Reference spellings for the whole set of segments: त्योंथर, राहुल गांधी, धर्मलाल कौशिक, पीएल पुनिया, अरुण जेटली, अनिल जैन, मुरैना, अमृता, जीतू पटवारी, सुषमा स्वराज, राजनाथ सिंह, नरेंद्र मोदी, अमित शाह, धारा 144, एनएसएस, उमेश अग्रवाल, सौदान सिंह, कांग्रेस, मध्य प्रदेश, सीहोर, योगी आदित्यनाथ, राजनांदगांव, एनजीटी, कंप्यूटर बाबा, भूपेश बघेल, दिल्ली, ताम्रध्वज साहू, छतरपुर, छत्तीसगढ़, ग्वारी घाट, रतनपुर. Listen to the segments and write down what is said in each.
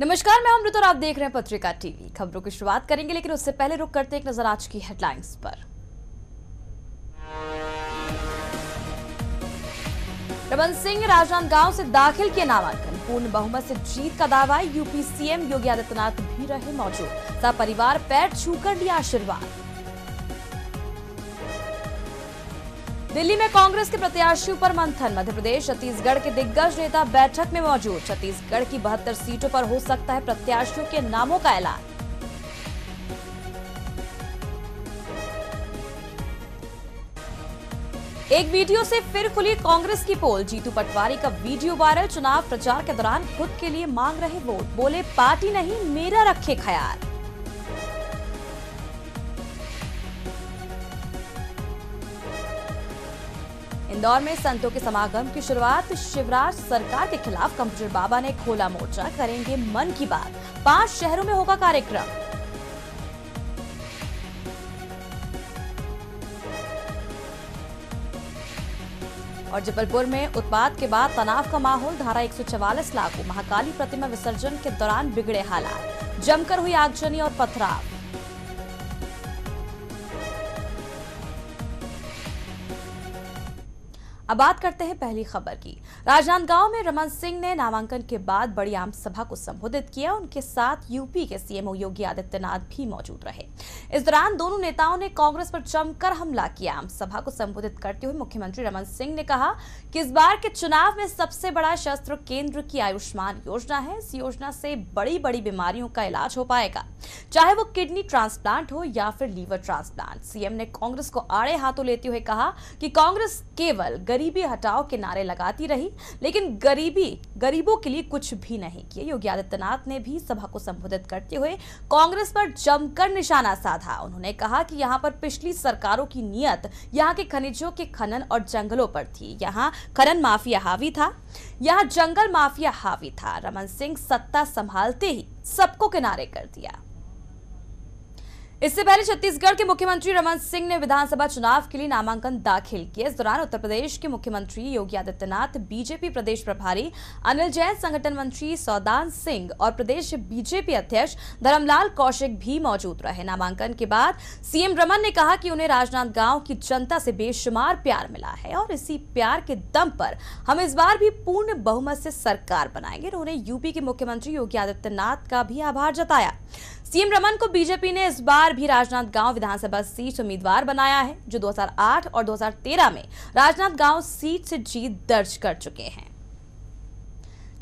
नमस्कार, मैं अमृता और आप देख रहे हैं पत्रिका टीवी। खबरों की शुरुआत करेंगे, लेकिन उससे पहले रुक करते एक नजर आज की हेडलाइंस पर। रमन सिंह राजनांदगांव से दाखिल किए नामांकन, पूर्ण बहुमत से जीत का दावा। यूपी सीएम योगी आदित्यनाथ भी रहे मौजूद, सपरिवार पैर छूकर लिया आशीर्वाद। दिल्ली में कांग्रेस के प्रत्याशियों पर मंथन, मध्य प्रदेश छत्तीसगढ़ के दिग्गज नेता बैठक में मौजूद। छत्तीसगढ़ की 72 सीटों पर हो सकता है प्रत्याशियों के नामों का ऐलान। एक वीडियो से फिर खुली कांग्रेस की पोल, जीतू पटवारी का वीडियो वायरल। चुनाव प्रचार के दौरान खुद के लिए मांग रहे वोट, बोले पार्टी नहीं मेरा रखे ख्याल। इंदौर में संतों के समागम की शुरुआत, शिवराज सरकार के खिलाफ कंप्यूटर बाबा ने खोला मोर्चा, करेंगे मन की बात। 5 शहरों में होगा कार्यक्रम। और जबलपुर में उत्पात के बाद तनाव का माहौल, धारा 144 लागू। महाकाली प्रतिमा विसर्जन के दौरान बिगड़े हालात, जमकर हुई आगजनी और पथराव। अब बात करते हैं पहली खबर की। राजनांदगांव में रमन सिंह ने नामांकन के बाद बड़ी आम सभा को संबोधित किया। उनके साथ यूपी के सीएम योगी आदित्यनाथ भी मौजूद रहे। इस दौरान दोनों नेताओं ने कांग्रेस पर जमकर हमला किया। आम सभा को संबोधित करते हुए मुख्यमंत्री रमन सिंह ने कहा कि इस बार के चुनाव में सबसे बड़ा शस्त्र केंद्र की आयुष्मान योजना है। इस योजना से बड़ी बड़ी बीमारियों का इलाज हो पाएगा, चाहे वो किडनी ट्रांसप्लांट हो या फिर लीवर ट्रांसप्लांट। सीएम ने कांग्रेस को आड़े हाथों लेते हुए कहा कि कांग्रेस केवल गरीबी हटाओ के नारे लगाती रही, लेकिन गरीबों के लिए कुछ भी नहीं किया। योगी आदित्यनाथ ने भी सभा को संबोधित करते हुए कांग्रेस पर जमकर निशाना साधा। उन्होंने कहा कि यहां पर पिछली सरकारों की नीयत यहां के खनिजों के खनन और जंगलों पर थी। यहां खनन माफिया हावी था, यहां जंगल माफिया हावी था। रमन सिंह सत्ता संभालते ही सबको किनारे कर दिया। इससे पहले छत्तीसगढ़ के मुख्यमंत्री रमन सिंह ने विधानसभा चुनाव के लिए नामांकन दाखिल किए। इस दौरान उत्तर प्रदेश के मुख्यमंत्री योगी आदित्यनाथ, बीजेपी प्रदेश प्रभारी अनिल जैन, संगठन मंत्री सौदान सिंह और प्रदेश बीजेपी अध्यक्ष धर्मलाल कौशिक भी मौजूद रहे। नामांकन के बाद सीएम रमन ने कहा कि उन्हें राजनांदगांव की जनता से बेशुमार प्यार मिला है और इसी प्यार के दम पर हम इस बार भी पूर्ण बहुमत से सरकार बनाएंगे। उन्होंने यूपी के मुख्यमंत्री योगी आदित्यनाथ का भी आभार जताया। सीएम रमन को बीजेपी ने इस बार भी राजनांदगांव विधानसभा सीट उम्मीदवार बनाया है, जो 2008 और 2013 में राजनांदगांव सीट से जीत दर्ज कर चुके हैं।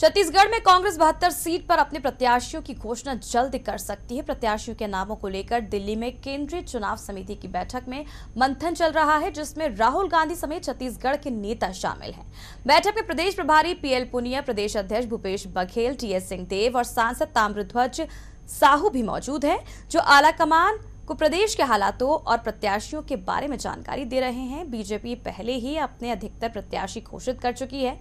छत्तीसगढ़ में कांग्रेस 72 सीट पर अपने प्रत्याशियों की घोषणा जल्द कर सकती है। प्रत्याशियों के नामों को लेकर दिल्ली में केंद्रीय चुनाव समिति की बैठक में मंथन चल रहा है, जिसमें राहुल गांधी समेत छत्तीसगढ़ के नेता शामिल हैं। बैठक में प्रदेश प्रभारी पीएल पुनिया, प्रदेश अध्यक्ष भूपेश बघेल, टीएस सिंहदेव और सांसद ताम्रध्वज साहू भी मौजूद हैं, जो आलाकमान को प्रदेश के हालातों और प्रत्याशियों के बारे में जानकारी दे रहे हैं। बीजेपी पहले ही अपने अधिकतर प्रत्याशी घोषित कर चुकी है।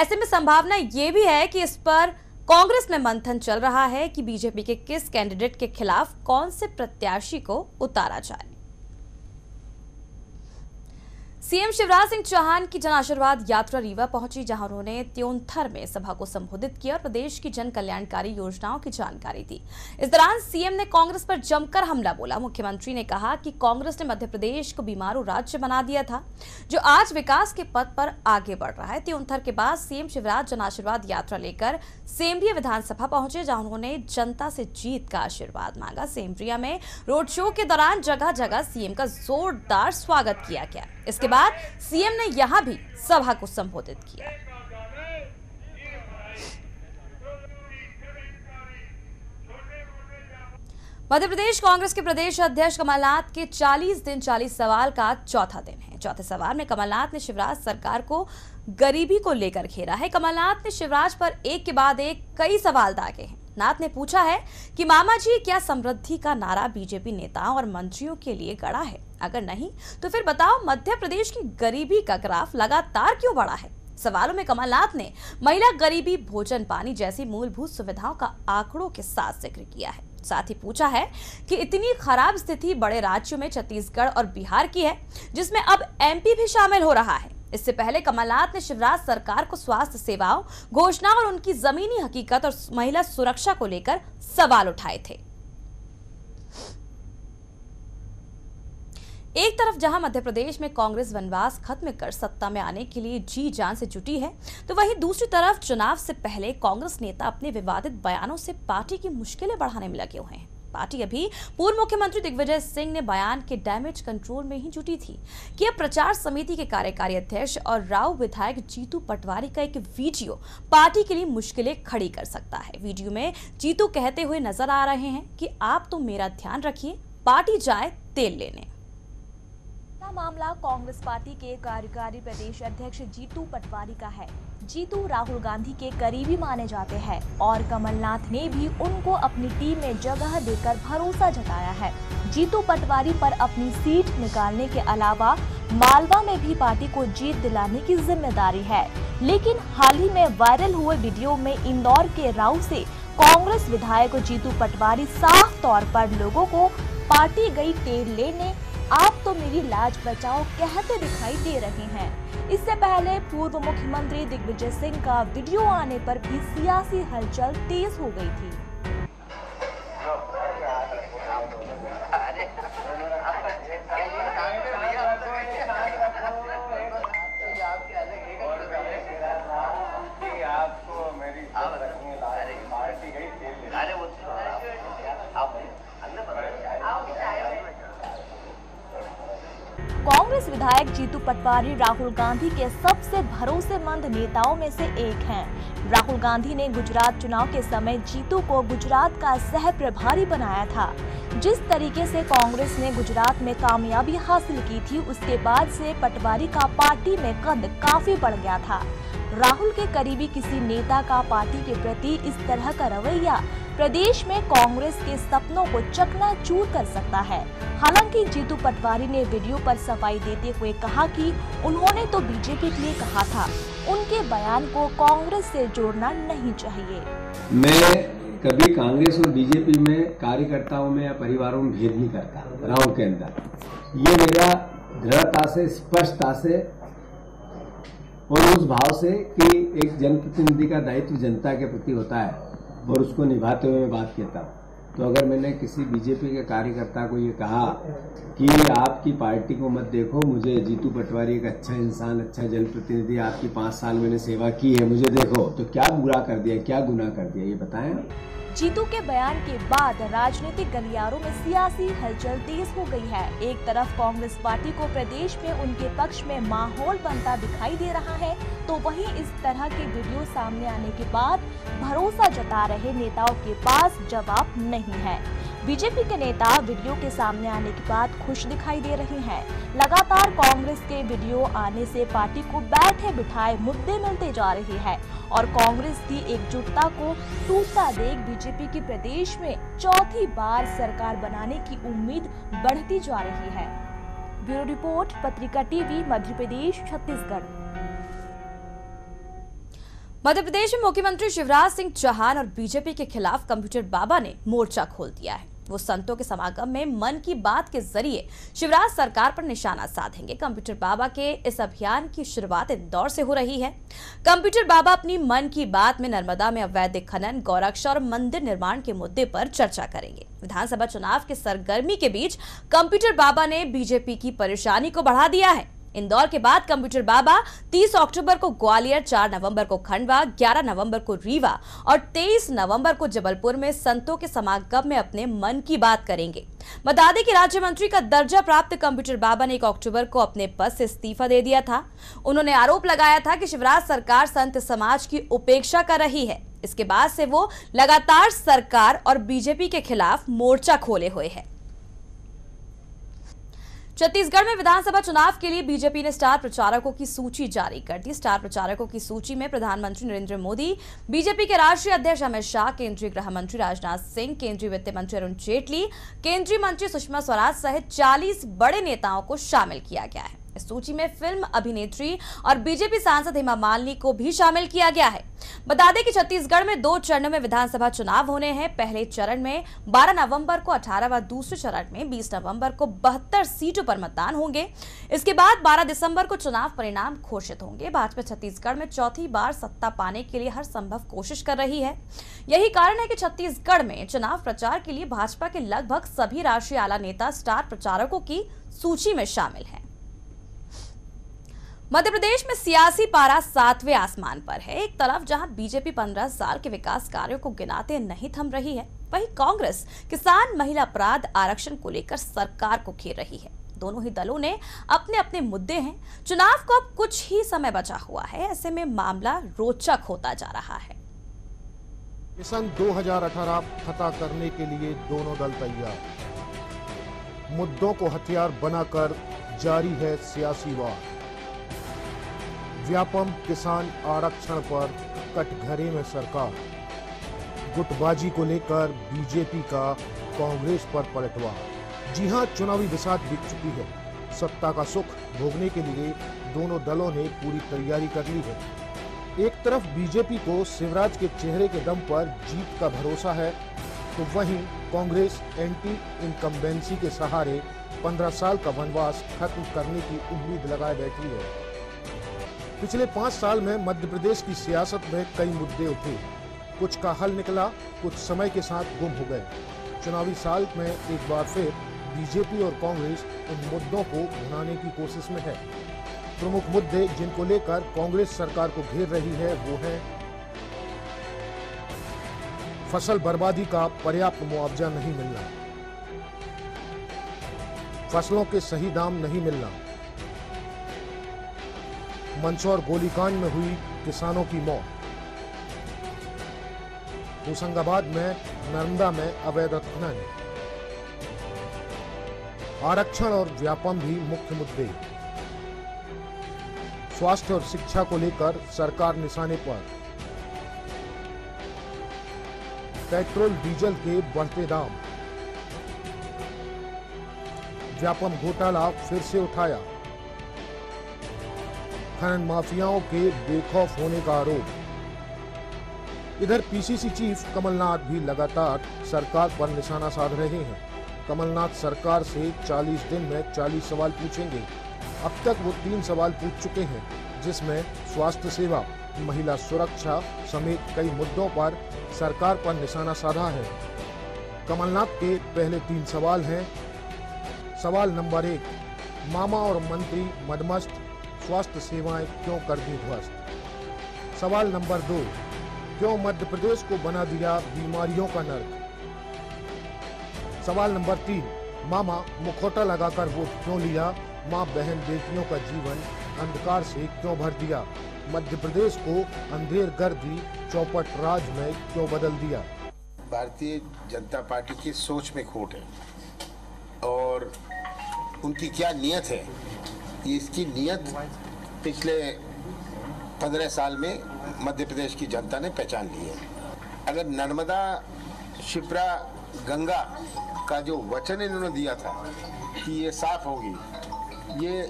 ऐसे में संभावना ये भी है कि इस पर कांग्रेस में मंथन चल रहा है कि बीजेपी के किस कैंडिडेट के खिलाफ कौन से प्रत्याशी को उतारा जाए। सीएम शिवराज सिंह चौहान की जन आशीर्वाद यात्रा रीवा पहुंची, जहां उन्होंने त्योंथर में सभा को संबोधित किया और प्रदेश की जन कल्याणकारी योजनाओं की जानकारी दी। इस दौरान सीएम ने कांग्रेस पर जमकर हमला बोला। मुख्यमंत्री ने कहा कि कांग्रेस ने मध्य प्रदेश को बीमारू राज्य बना दिया था, जो आज विकास के पथ पर आगे बढ़ रहा है। त्योंथर के बाद सीएम शिवराज जन आशीर्वाद यात्रा लेकर सेमरिया विधानसभा पहुंचे, जहां उन्होंने जनता से जीत का आशीर्वाद मांगा। सेमरिया में रोड शो के दौरान जगह जगह सीएम का जोरदार स्वागत किया गया। इसके बाद सीएम ने यहां भी सभा को संबोधित किया। मध्य प्रदेश कांग्रेस के प्रदेश अध्यक्ष कमलनाथ के 40 दिन 40 सवाल का चौथा दिन है। चौथे सवाल में कमलनाथ ने शिवराज सरकार को गरीबी को लेकर घेरा है। कमलनाथ ने शिवराज पर एक के बाद एक कई सवाल दागे हैं। नाथ ने पूछा है कि मामा जी क्या समृद्धि का नारा बीजेपी नेताओं और मंत्रियों के लिए गड़ा है? अगर नहीं तो फिर बताओ मध्य प्रदेश की गरीबी का ग्राफ लगातार क्यों बढ़ा है? सवालों में कमलनाथ ने महिला गरीबी, भोजन पानी जैसी मूलभूत सुविधाओं का आंकड़ों के साथ जिक्र किया है। साथ ही पूछा है कि इतनी खराब स्थिति बड़े राज्यों में छत्तीसगढ़ और बिहार की है, जिसमें अब एमपी भी शामिल हो रहा है। इससे पहले कमलनाथ ने शिवराज सरकार को स्वास्थ्य सेवाओं, घोषणाओं और उनकी जमीनी हकीकत और महिला सुरक्षा को लेकर सवाल उठाए थे। एक तरफ जहां मध्य प्रदेश में कांग्रेस वनवास खत्म कर सत्ता में आने के लिए जी जान से जुटी है, तो वहीं दूसरी तरफ चुनाव से पहले कांग्रेस नेता अपने विवादित बयानों से पार्टी की मुश्किलें बढ़ाने में लगे हुए हैं। पार्टी अभी पूर्व मुख्यमंत्री दिग्विजय सिंह ने बयान के डैमेज कंट्रोल में ही जुटी थी कि अब प्रचार समिति के कार्यकारी अध्यक्ष और राव विधायक जीतू पटवारी का एक वीडियो पार्टी के लिए मुश्किलें खड़ी कर सकता है। वीडियो में जीतू कहते हुए नजर आ रहे हैं कि आप तो मेरा ध्यान रखिए, पार्टी जाए तेल लेने। मामला कांग्रेस पार्टी के कार्यकारी प्रदेश अध्यक्ष जीतू पटवारी का है। जीतू राहुल गांधी के करीबी माने जाते हैं और कमलनाथ ने भी उनको अपनी टीम में जगह देकर भरोसा जताया है। जीतू पटवारी पर अपनी सीट निकालने के अलावा मालवा में भी पार्टी को जीत दिलाने की जिम्मेदारी है, लेकिन हाल ही में वायरल हुए वीडियो में इंदौर के राव से कांग्रेस विधायक जीतू पटवारी साफ तौर पर लोगों को पार्टी गई तेल लेने, आप तो मेरी लाज बचाओ कहते दिखाई दे रहे हैं। इससे पहले पूर्व मुख्यमंत्री दिग्विजय सिंह का वीडियो आने पर भी सियासी हलचल तेज हो गई थी। कांग्रेस विधायक जीतू पटवारी राहुल गांधी के सबसे भरोसेमंद नेताओं में से एक हैं। राहुल गांधी ने गुजरात चुनाव के समय जीतू को गुजरात का सह प्रभारी बनाया था। जिस तरीके से कांग्रेस ने गुजरात में कामयाबी हासिल की थी, उसके बाद से पटवारी का पार्टी में कद काफी बढ़ गया था। राहुल के करीबी किसी नेता का पार्टी के प्रति इस तरह का रवैया प्रदेश में कांग्रेस के सपनों को चकनाचूर कर सकता है। हालांकि जीतू पटवारी ने वीडियो पर सफाई देते हुए कहा कि उन्होंने तो बीजेपी के लिए कहा था, उनके बयान को कांग्रेस से जोड़ना नहीं चाहिए। मैं कभी कांग्रेस और बीजेपी में कार्यकर्ताओं में या परिवारों में भेद नहीं करता। राहुल के अंदर ये मेरा दृढ़ता से, स्पष्टता से और उस भाव से कि एक जनप्रतिनिधि का दायित्व जनता के प्रति होता है और उसको निभाते हुए मैं बात कहता हूँ। तो अगर मैंने किसी बीजेपी के कार्यकर्ता को ये कहा कि आपकी पार्टी को मत देखो, मुझे जीतू पटवारी एक अच्छा इंसान, अच्छा जनप्रतिनिधि, आपकी 5 साल मैंने सेवा की है, मुझे देखो, तो क्या बुरा कर दिया, क्या गुनाह कर दिया, ये बताएं। जीतू के बयान के बाद राजनीतिक गलियारों में सियासी हलचल तेज हो गई है। एक तरफ कांग्रेस पार्टी को प्रदेश में उनके पक्ष में माहौल बनता दिखाई दे रहा है, तो वहीं इस तरह के वीडियो सामने आने के बाद भरोसा जता रहे नेताओं के पास जवाब नहीं है। बीजेपी के नेता वीडियो के सामने आने के बाद खुश दिखाई दे रहे हैं। लगातार कांग्रेस के वीडियो आने से पार्टी को बैठे बिठाए मुद्दे मिलते जा रहे हैं और कांग्रेस की एकजुटता को टूटता देख बीजेपी की प्रदेश में 4थी बार सरकार बनाने की उम्मीद बढ़ती जा रही है। Bureau report, Patrika TV, मध्य प्रदेश, छत्तीसगढ़। मध्य प्रदेश में मुख्यमंत्री शिवराज सिंह चौहान और बीजेपी के खिलाफ कंप्यूटर बाबा ने मोर्चा खोल दिया है। वो संतों के समागम में मन की बात के जरिए शिवराज सरकार पर निशाना साधेंगे। कंप्यूटर बाबा के इस अभियान की शुरुआत इंदौर से हो रही है। कंप्यूटर बाबा अपनी मन की बात में नर्मदा में अवैध खनन, गौरक्षा और मंदिर निर्माण के मुद्दे पर चर्चा करेंगे। विधानसभा चुनाव के सरगर्मी के बीच कंप्यूटर बाबा ने बीजेपी की परेशानी को बढ़ा दिया है। इंदौर के बाद कंप्यूटर बाबा 30 अक्टूबर को ग्वालियर, 4 नवंबर को खंडवा, 11 नवंबर को रीवा और 23 नवंबर को जबलपुर में संतों के समागम में अपने मन की बात करेंगे। बता दें कि राज्य मंत्री का दर्जा प्राप्त कंप्यूटर बाबा ने 1 अक्टूबर को अपने पद से इस्तीफा दे दिया था। उन्होंने आरोप लगाया था कि शिवराज सरकार संत समाज की उपेक्षा कर रही है। इसके बाद से वो लगातार सरकार और बीजेपी के खिलाफ मोर्चा खोले हुए है। छत्तीसगढ़ में विधानसभा चुनाव के लिए बीजेपी ने स्टार प्रचारकों की सूची जारी कर दी। स्टार प्रचारकों की सूची में प्रधानमंत्री नरेंद्र मोदी, बीजेपी के राष्ट्रीय अध्यक्ष अमित शाह, केंद्रीय गृह मंत्री राजनाथ सिंह, केंद्रीय वित्त मंत्री अरुण जेटली, केंद्रीय मंत्री सुषमा स्वराज सहित 40 बड़े नेताओं को शामिल किया गया है। इस सूची में फिल्म अभिनेत्री और बीजेपी सांसद हेमा मालिनी को भी शामिल किया गया है। बता दें कि छत्तीसगढ़ में 2 चरणों में विधानसभा चुनाव होने हैं। पहले चरण में 12 नवंबर को 18 व दूसरे चरण में 20 नवंबर को 72 सीटों पर मतदान होंगे। इसके बाद 12 दिसंबर को चुनाव परिणाम घोषित होंगे। भाजपा छत्तीसगढ़ में चौथी बार सत्ता पाने के लिए हर संभव कोशिश कर रही है। यही कारण है कि छत्तीसगढ़ में चुनाव प्रचार के लिए भाजपा के लगभग सभी राष्ट्रीय आला नेता स्टार प्रचारकों की सूची में शामिल हैं। मध्य प्रदेश में सियासी पारा 7वें आसमान पर है। एक तरफ जहां बीजेपी 15 साल के विकास कार्यों को गिनाते नहीं थम रही है, वहीं कांग्रेस किसान महिला अपराध आरक्षण को लेकर सरकार को घेर रही है। दोनों ही दलों ने अपने अपने मुद्दे हैं। चुनाव को अब कुछ ही समय बचा हुआ है, ऐसे में मामला रोचक होता जा रहा है। मिशन 2018 खत्म करने के लिए दोनों दल तैयार, मुद्दों को हथियार बनाकर जारी है सियासी वार। व्यापम किसान आरक्षण पर कटघरे में सरकार, गुटबाजी को लेकर बीजेपी का कांग्रेस पर पलटवार। जी हां, चुनावी विसात बीत चुकी है। सत्ता का सुख भोगने के लिए दोनों दलों ने पूरी तैयारी कर ली है। एक तरफ बीजेपी को शिवराज के चेहरे के दम पर जीत का भरोसा है, तो वहीं कांग्रेस एंटी इनकम्बेंसी के सहारे 15 साल का वनवास खत्म करने की उम्मीद लगाए बैठी है। पिछले 5 साल में मध्य प्रदेश की सियासत में कई मुद्दे उठे, कुछ का हल निकला, कुछ समय के साथ गुम हो गए। चुनावी साल में एक बार फिर बीजेपी और कांग्रेस इन मुद्दों को भुनाने की कोशिश में है। प्रमुख मुद्दे जिनको लेकर कांग्रेस सरकार को घेर रही है वो है फसल बर्बादी का पर्याप्त मुआवजा नहीं मिलना, फसलों के सही दाम नहीं मिलना, मंदसौर गोलीकांड में हुई किसानों की मौत, होशंगाबाद में नर्मदा में अवैध खनन, आरक्षण और व्यापम भी मुख्य मुद्दे। स्वास्थ्य और शिक्षा को लेकर सरकार निशाने पर, पेट्रोल डीजल के बढ़ते दाम, व्यापम घोटाला फिर से उठाया, खनन माफियाओं के बेखौफ होने का आरोप। इधर पीसीसी चीफ कमलनाथ भी लगातार सरकार पर निशाना साध रहे हैं। कमलनाथ सरकार से 40 दिन में 40 सवाल पूछेंगे। अब तक वो 3 सवाल पूछ चुके हैं, जिसमें स्वास्थ्य सेवा, महिला सुरक्षा समेत कई मुद्दों पर सरकार पर निशाना साधा है। कमलनाथ के पहले 3 सवाल हैं। सवाल नंबर 1, मामा और मंत्री मदमस्त, स्वास्थ्य सेवाएं क्यों कर दी ध्वस्त। सवाल नंबर 2, क्यों मध्य प्रदेश को बना दिया बीमारियों का नर्क। सवाल नंबर 3, मामा मुखौटा लगाकर वोट क्यों लिया, मां बहन बेटियों का जीवन अंधकार से क्यों भर दिया, मध्य प्रदेश को अंधेर कर दी, चौपट राज में क्यों बदल दिया। भारतीय जनता पार्टी की सोच में खोट है और उनकी क्या नियत है, इसकी नियत पिछले 15 साल में मध्य प्रदेश की जनता ने पहचान ली है। अगर नर्मदा, शिप्रा, गंगा का जो वचन इन्होंने दिया था कि ये साफ होगी, ये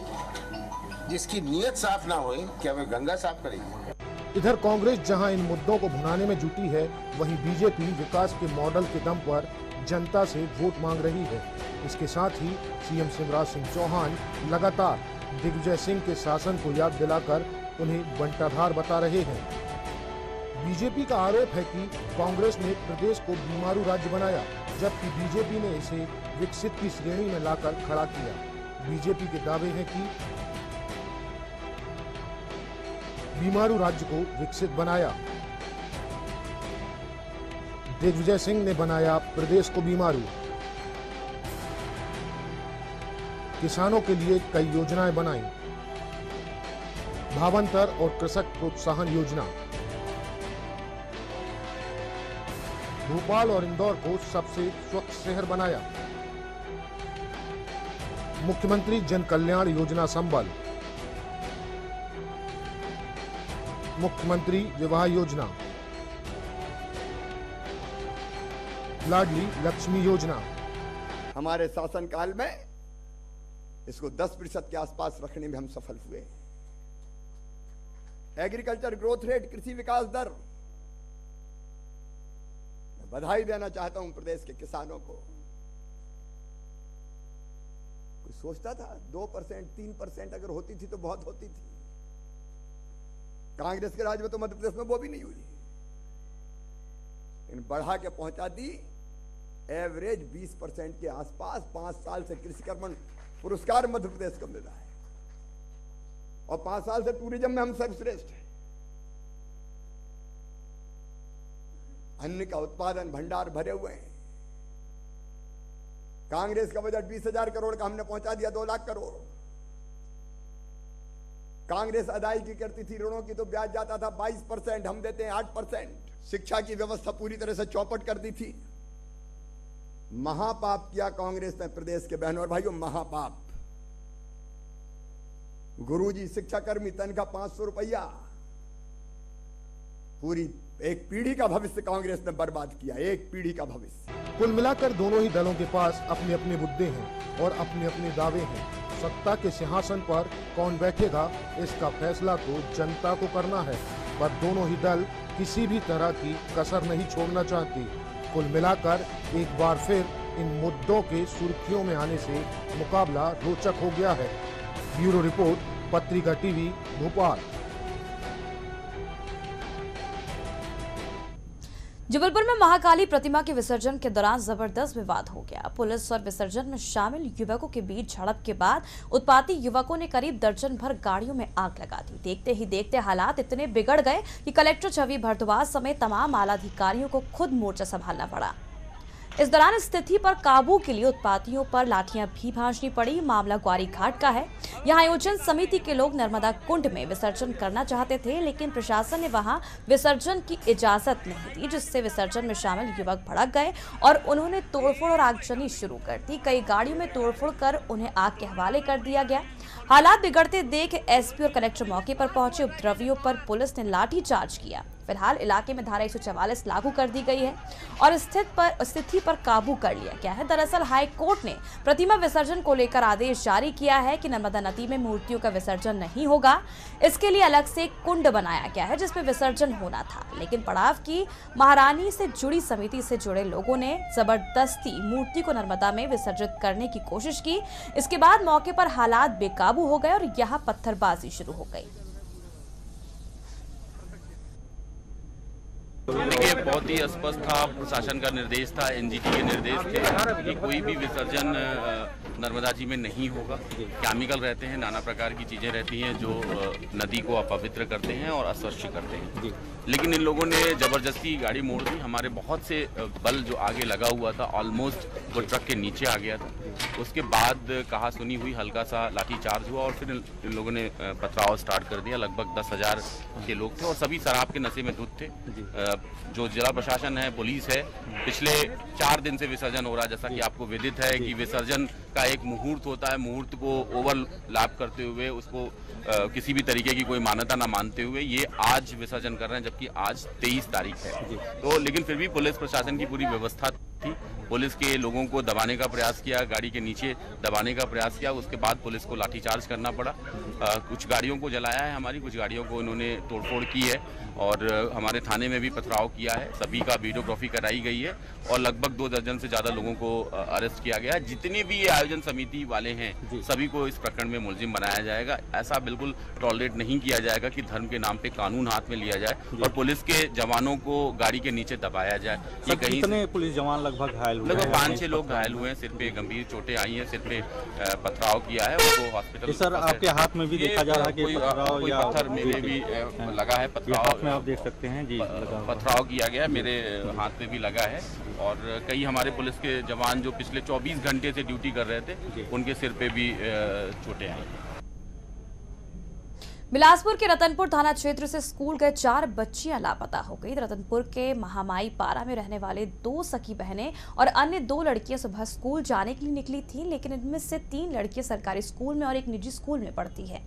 जिसकी नियत साफ ना होए, क्या वे गंगा साफ करेगी। इधर कांग्रेस जहां इन मुद्दों को भुनाने में जुटी है, वहीं बीजेपी विकास के मॉडल के दम पर जनता से वोट मांग रही है। इसके साथ ही सीएम शिवराज सिंह चौहान लगातार दिग्विजय सिंह के शासन को याद दिलाकर उन्हें बंटाधार बता रहे हैं। बीजेपी का आरोप है कि कांग्रेस ने प्रदेश को बीमारू राज्य बनाया, जबकि बीजेपी ने इसे विकसित की श्रेणी में लाकर खड़ा किया। बीजेपी के दावे हैं कि बीमारू राज्य को विकसित बनाया, दिग्विजय सिंह ने बनाया प्रदेश को बीमारू। किसानों के लिए कई योजनाएं बनाई, भावांतर और कृषक प्रोत्साहन योजना, भोपाल और इंदौर को सबसे स्वच्छ शहर बनाया, मुख्यमंत्री जन कल्याण योजना संबल, मुख्यमंत्री विवाह योजना, लाडली लक्ष्मी योजना। हमारे शासनकाल में इसको 10% के आसपास रखने में हम सफल हुए। एग्रीकल्चर ग्रोथ रेट, कृषि विकास दर, मैं बधाई देना चाहता हूं प्रदेश के किसानों को। कोई सोचता था 2% 3% अगर होती थी तो बहुत होती थी। कांग्रेस के राज में तो मध्य प्रदेश में वो भी नहीं हुई, लेकिन बढ़ा के पहुंचा दी। एवरेज 20% के आसपास 5 साल से कृषि कर्मण पुरस्कार मध्य प्रदेश को मिल रहा है, और 5 साल से टूरिज्म में हम सर्वश्रेष्ठ हैं। अन्न का उत्पादन भंडार भरे हुए हैं। कांग्रेस का बजट 20,000 करोड़ का हमने पहुंचा दिया 2 लाख करोड़। कांग्रेस अदायगी करती थी ऋणों की तो ब्याज जाता था 22%, हम देते हैं 8%। शिक्षा की व्यवस्था पूरी तरह से चौपट कर दी थी। महापाप किया कांग्रेस ने प्रदेश के बहनों और भाइयों, महापाप। गुरुजी शिक्षाकर्मी तनख्वाह 500 रुपया, पूरी एक पीढ़ी का भविष्य कांग्रेस ने बर्बाद किया, एक पीढ़ी का भविष्य। कुल मिलाकर दोनों ही दलों के पास अपने अपने मुद्दे हैं और अपने अपने दावे हैं। सत्ता के सिंहासन पर कौन बैठेगा, इसका फैसला तो जनता को करना है, पर दोनों ही दल किसी भी तरह की कसर नहीं छोड़ना चाहती। कुल मिलाकर एक बार फिर इन मुद्दों के सुर्खियों में आने से मुकाबला रोचक हो गया है। Bureau report, Patrika TV, Bhopal. Jabalpur में महाकाली प्रतिमा के विसर्जन के दौरान जबरदस्त विवाद हो गया। पुलिस और विसर्जन में शामिल युवकों के बीच झड़प के बाद उत्पाती युवकों ने करीब दर्जन भर गाड़ियों में आग लगा दी। देखते ही देखते हालात इतने बिगड़ गए कि कलेक्टर छवि भारद्वाज समेत तमाम आलाधिकारियों को खुद मोर्चा संभालना पड़ा। इस दौरान स्थिति पर काबू के लिए उत्पातियों पर लाठियां भी भांजनी पड़ी। मामला ग्वारी घाट का है। यहां आयोजन समिति के लोग नर्मदा कुंड में विसर्जन करना चाहते थे, लेकिन प्रशासन ने वहां विसर्जन की इजाजत नहीं दी, जिससे विसर्जन में शामिल युवक भड़क गए और उन्होंने तोड़फोड़ और आगजनी शुरू कर दी। कई गाड़ियों में तोड़फोड़ कर उन्हें आग के हवाले कर दिया गया। हालात बिगड़ते देख एसपी और कलेक्टर मौके पर पहुंचे। उपद्रवियों पर पुलिस ने लाठीचार्ज किया। फिलहाल इलाके में धारा 144 लागू कर दी गई है और स्थिति पर काबू कर लिया गया है। दरअसल हाई कोर्ट ने प्रतिमा विसर्जन को लेकर आदेश जारी किया है कि नर्मदा नदी में मूर्तियों का विसर्जन नहीं होगा। इसके लिए अलग से कुंड बनाया गया है जिसमें विसर्जन होना था, लेकिन पड़ाव की महारानी से जुड़ी समिति से जुड़े लोगों ने जबरदस्ती मूर्ति को नर्मदा में विसर्जित करने की कोशिश की। इसके बाद मौके पर हालात बेकाबू हो गए और यहाँ पत्थरबाजी शुरू हो गई। देखिए, बहुत ही स्पष्ट था, प्रशासन का निर्देश था, एनजीटी के निर्देश थे कि कोई भी विसर्जन नर्मदा जी में नहीं होगा। केमिकल रहते हैं, नाना प्रकार की चीज़ें रहती हैं जो नदी को अपवित्र करते हैं और अस्वच्छ करते हैं। लेकिन इन लोगों ने ज़बरदस्ती गाड़ी मोड़ दी। हमारे बहुत से बल जो आगे लगा हुआ था, ऑलमोस्ट वो ट्रक के नीचे आ गया था। उसके बाद कहा सुनी हुई हल्का सा लाठीचार्ज हुआ और फिर इन लोगों ने पथराव स्टार्ट कर दिया। लगभग 10,000 के लोग थे और सभी शराब के नशे में धुत थे। जो जिला प्रशासन है, पुलिस है, पिछले 4 दिन से विसर्जन हो रहा है। जैसा कि आपको विदित है कि विसर्जन का एक मुहूर्त होता है, मुहूर्त को ओवरलैप करते हुए उसको किसी भी तरीके की कोई मान्यता ना मानते हुए ये आज विसर्जन कर रहे हैं, जबकि आज 23 तारीख है। तो लेकिन फिर भी पुलिस प्रशासन की पूरी व्यवस्था थी। पुलिस के लोगों को दबाने का प्रयास किया, गाड़ी के नीचे दबाने का प्रयास किया। उसके बाद पुलिस को लाठीचार्ज करना पड़ा। कुछ गाड़ियों को जलाया है हमारी, कुछ गाड़ियों को इन्होंने तोड़फोड़ की है और हमारे थाने में भी पथराव किया है। सभी का वीडियोग्राफी कराई गई है और लगभग 2 दर्जन से ज़्यादा लोगों को अरेस्ट किया गया है। जितने भी ये आयोजन समिति वाले हैं सभी को इस प्रकरण में मुलजिम बनाया जाएगा। ऐसा बिल्कुल टॉलरेट नहीं किया जाएगा कि धर्म के नाम पर कानून हाथ में लिया जाए और पुलिस के जवानों को गाड़ी के नीचे दबाया जाए। ये कहीं पुलिस जवान लगभग 5-6 लोग घायल हुए हैं। सिर पे गंभीर चोटें आई हैं, सिर पे पथराव किया है, उनको हॉस्पिटल। सर आपके हाथ में भी देखा जा रहा है कि कोई पत्थर मेरे भी लगा है, पथराव में आप देख सकते हैं जी, पथराव किया गया, मेरे हाथ पे भी लगा है। और कई हमारे पुलिस के जवान जो पिछले 24 घंटे से ड्यूटी कर रहे थे, उनके सिर पे भी चोटें आई हैं। बिलासपुर के रतनपुर थाना क्षेत्र से स्कूल गए 4 बच्चियां लापता हो गई। रतनपुर के महामाई पारा में रहने वाले 2 सखी बहनें और अन्य 2 लड़कियां सुबह स्कूल जाने के लिए निकली थीं, लेकिन इनमें से 3 लड़कियां सरकारी स्कूल में और 1 निजी स्कूल में पढ़ती है।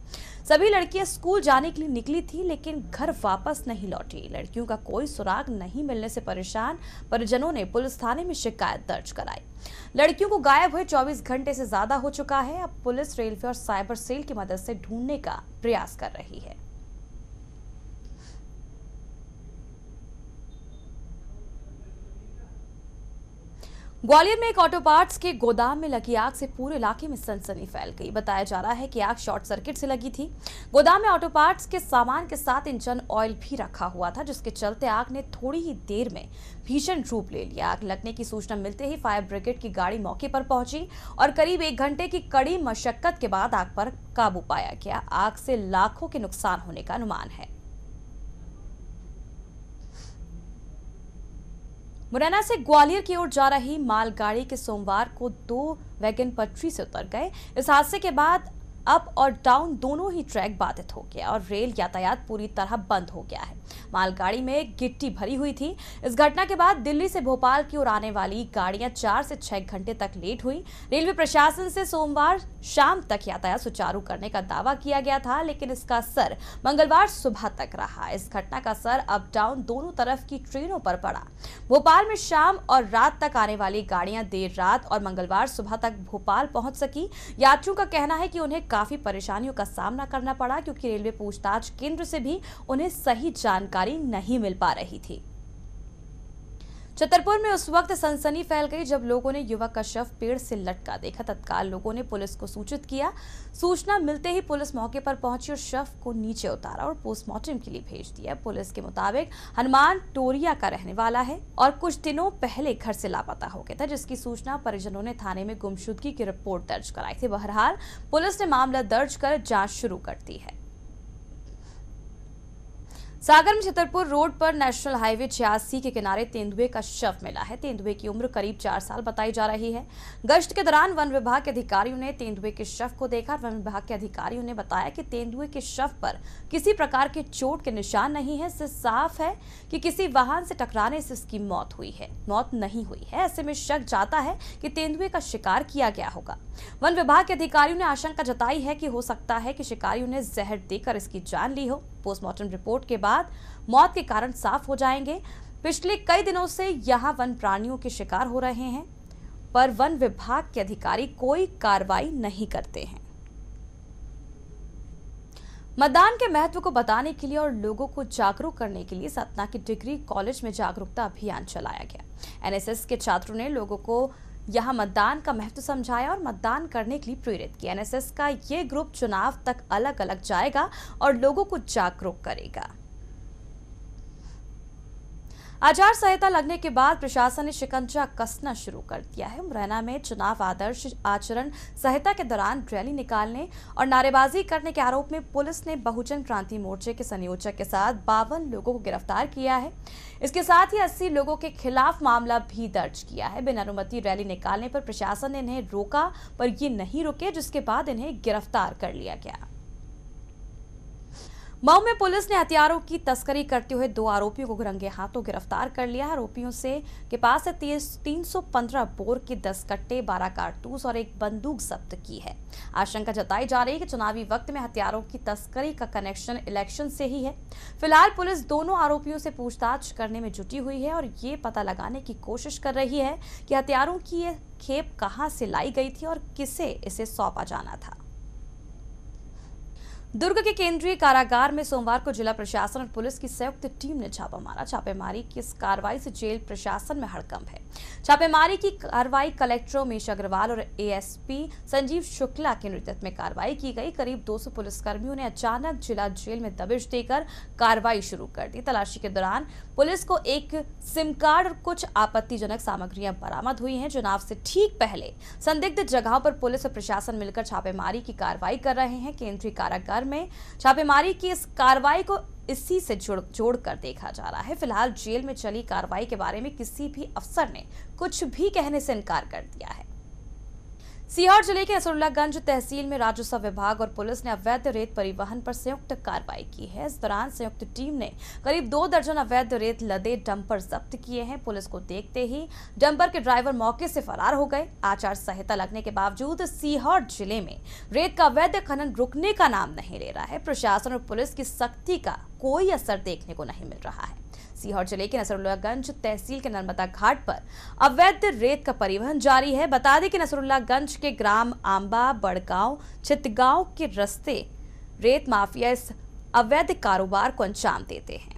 सभी लड़कियां स्कूल जाने के लिए निकली थी, लेकिन घर वापस नहीं लौटी। लड़कियों का कोई सुराग नहीं मिलने से परेशान परिजनों ने पुलिस थाने में शिकायत दर्ज कराई। लड़कियों को गायब हुए 24 घंटे से ज्यादा हो चुका है। अब पुलिस, रेलवे और साइबर सेल की मदद से ढूंढने का प्रयास कर रही है। ग्वालियर में एक ऑटो पार्ट्स के गोदाम में लगी आग से पूरे इलाके में सनसनी फैल गई। बताया जा रहा है कि आग शॉर्ट सर्किट से लगी थी। गोदाम में ऑटो पार्ट्स के सामान के साथ इंजन ऑयल भी रखा हुआ था, जिसके चलते आग ने थोड़ी ही देर में भीषण रूप ले लिया। आग लगने की सूचना मिलते ही फायर ब्रिगेड की गाड़ी मौके पर पहुंची और करीब 1 घंटे की कड़ी मशक्कत के बाद आग पर काबू पाया गया। आग से लाखों के नुकसान होने का अनुमान है। मुरैना से ग्वालियर की ओर जा रही मालगाड़ी के सोमवार को 2 वैगन पटरी से उतर गए। इस हादसे के बाद अप और डाउन दोनों ही ट्रैक बाधित हो गया और रेल यातायात पूरी तरह बंद हो गया है। मालगाड़ी में गिट्टी भरी हुई थी। इस घटना के बाद दिल्ली से भोपाल की ओर आने वाली गाड़ियां 4 से 6 घंटे तक लेट हुई। रेलवे प्रशासन से सोमवार शाम तक यातायात सुचारू करने का दावा किया गया था, लेकिन इसका असर मंगलवार सुबह तक रहा। इस घटना का असर अप डाउन दोनों तरफ की ट्रेनों पर पड़ा। भोपाल में शाम और रात तक आने वाली गाड़ियां देर रात और मंगलवार सुबह तक भोपाल पहुंच सकी। यात्रियों का कहना है कि उन्हें काफी परेशानियों का सामना करना पड़ा, क्योंकि रेलवे पूछताछ केंद्र से भी उन्हें सही जानकारी नहीं मिल पा रही थी। छतरपुर में उस वक्त सनसनी फैल गई जब लोगों ने युवक का शव पेड़ से लटका देखा। तत्काल लोगों ने पुलिस को सूचित किया। सूचना मिलते ही पुलिस मौके पर पहुंची और शव को नीचे उतारा और पोस्टमार्टम के लिए भेज दिया। पुलिस के मुताबिक हनुमान टोरिया का रहने वाला है और कुछ दिनों पहले घर से लापता हो गया था, जिसकी सूचना परिजनों ने थाने में गुमशुदगी की रिपोर्ट दर्ज कराई थी। बहरहाल पुलिस ने मामला दर्ज कर जाँच शुरू कर दी है। सागर में छतरपुर रोड पर नेशनल हाईवे 86 के किनारे तेंदुए का शव मिला है। तेंदुए की उम्र करीब 4 साल बताई जा रही है। गश्त के दौरान वन विभाग के अधिकारियों ने तेंदुए के शव को देखा। वन विभाग के अधिकारियों ने बताया कि तेंदुए के शव पर किसी प्रकार के चोट के निशान नहीं है। इससे साफ है कि किसी वाहन से टकराने से इसकी मौत नहीं हुई है। ऐसे में शक जाता है कि तेंदुए का शिकार किया गया होगा। वन विभाग के अधिकारियों ने आशंका जताई है कि हो सकता है कि शिकारियों ने जहर देकर इसकी जान ली हो। पोस्टमार्टम रिपोर्ट के बाद मौत के कारण साफ हो जाएंगे। पिछले कई दिनों से यहां वन प्राणियों के शिकार हो रहे हैं, पर वन विभाग के अधिकारी कोई कार्रवाई नहीं करते हैं। मतदान के महत्व को बताने के लिए और लोगों को जागरूक करने के लिए सतना के डिग्री कॉलेज में जागरूकता अभियान चलाया गया। एनएसएस के छात्रों ने लोगों को यहाँ मतदान का महत्व समझाया और मतदान करने के लिए प्रेरित किया। एनएसएस का ये ग्रुप चुनाव तक अलग अलग जाएगा और लोगों को जागरूक करेगा। आचार संहिता लगने के बाद प्रशासन ने शिकंजा कसना शुरू कर दिया है। मुरैना में चुनाव आदर्श आचरण संहिता के दौरान रैली निकालने और नारेबाजी करने के आरोप में पुलिस ने बहुजन क्रांति मोर्चे के संयोजक के साथ 52 लोगों को गिरफ्तार किया है। इसके साथ ही 80 लोगों के खिलाफ मामला भी दर्ज किया है। बिना अनुमति रैली निकालने पर प्रशासन ने इन्हें रोका, पर ये नहीं रुके, जिसके बाद इन्हें गिरफ्तार कर लिया गया। मऊ में पुलिस ने हथियारों की तस्करी करते हुए 2 आरोपियों को रंगे हाथों गिरफ्तार कर लिया। आरोपियों से के पास से 315 बोर के 10 कट्टे, 12 कारतूस और 1 बंदूक जब्त की है। आशंका जताई जा रही है कि चुनावी वक्त में हथियारों की तस्करी का कनेक्शन इलेक्शन से ही है। फिलहाल पुलिस दोनों आरोपियों से पूछताछ करने में जुटी हुई है और ये पता लगाने की कोशिश कर रही है कि हथियारों की ये खेप कहाँ से लाई गई थी और किसे इसे सौंपा जाना था। दुर्ग के केंद्रीय कारागार में सोमवार को जिला प्रशासन और पुलिस की संयुक्त टीम ने छापा मारा। छापेमारी की इस कार्रवाई से जेल प्रशासन में हड़कंप है। छापेमारी की कार्रवाई कलेक्टर उमेश अग्रवाल और एएसपी संजीव शुक्ला के नेतृत्व में कार्रवाई की गई। करीब 200 पुलिसकर्मियों ने अचानक जिला जेल में दबिश देकर कार्रवाई शुरू कर दी। तलाशी के दौरान पुलिस को एक सिम कार्ड और कुछ आपत्तिजनक सामग्रियां बरामद हुई हैं। चुनाव से ठीक पहले संदिग्ध जगहों पर पुलिस और प्रशासन मिलकर छापेमारी की कार्रवाई कर रहे हैं। केंद्रीय कारागार में छापेमारी की इस कार्रवाई को इसी से जोड़कर देखा जा रहा है। फिलहाल जेल में चली कार्रवाई के बारे में किसी भी अफसर ने कुछ भी कहने से इनकार कर दिया है। सीहोर जिले के असरुल्लागंज तहसील में राजस्व विभाग और पुलिस ने अवैध रेत परिवहन पर संयुक्त कार्रवाई की है। इस दौरान संयुक्त टीम ने करीब 2 दर्जन अवैध रेत लदे डंपर जब्त किए हैं। पुलिस को देखते ही डंपर के ड्राइवर मौके से फरार हो गए। आचार संहिता लगने के बावजूद सीहोर जिले में रेत का अवैध खनन रुकने का नाम नहीं ले रहा है। प्रशासन और पुलिस की सख्ती का कोई असर देखने को नहीं मिल रहा है। सीहोर जिले के नसरुल्लागंज तहसील के नर्मदा घाट पर अवैध रेत का परिवहन जारी है। बता दें कि नसरुल्लागंज के ग्राम आंबा, बड़गांव, चितगांव के रास्ते रेत माफिया इस अवैध कारोबार को अंजाम देते हैं।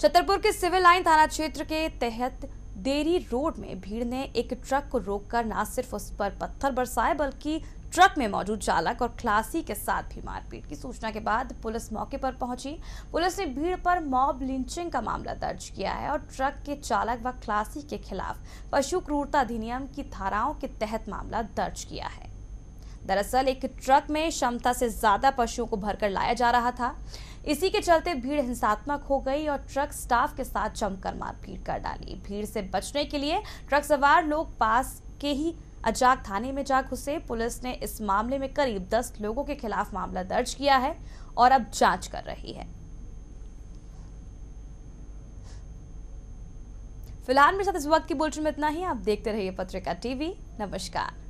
छतरपुर के सिविल लाइन थाना क्षेत्र के तहत देरी रोड में भीड़ ने एक ट्रक को रोककर न सिर्फ उस पर पत्थर बरसाए बल्कि ट्रक में मौजूद चालक और खलासी के साथ भी मारपीट की। सूचना के बाद पुलिस मौके पर पहुंची। पुलिस ने भीड़ पर मॉब लिंचिंग का मामला दर्ज किया है और ट्रक के चालक व खलासी के खिलाफ पशु क्रूरता अधिनियम की धाराओं के तहत मामला दर्ज किया है। दरअसल एक ट्रक में क्षमता से ज्यादा पशुओं को भरकर लाया जा रहा था, इसी के चलते भीड़ हिंसात्मक हो गई और ट्रक स्टाफ के साथ जमकर मारपीट कर डाली। भीड़ से बचने के लिए ट्रक सवार लोग पास के ही अजाक थाने में जा घुसे। पुलिस ने इस मामले में करीब 10 लोगों के खिलाफ मामला दर्ज किया है और अब जांच कर रही है। फिलहाल मेरे साथ इस वक्त की बुलेटिन में इतना ही। आप देखते रहिए पत्रिका टीवी। नमस्कार।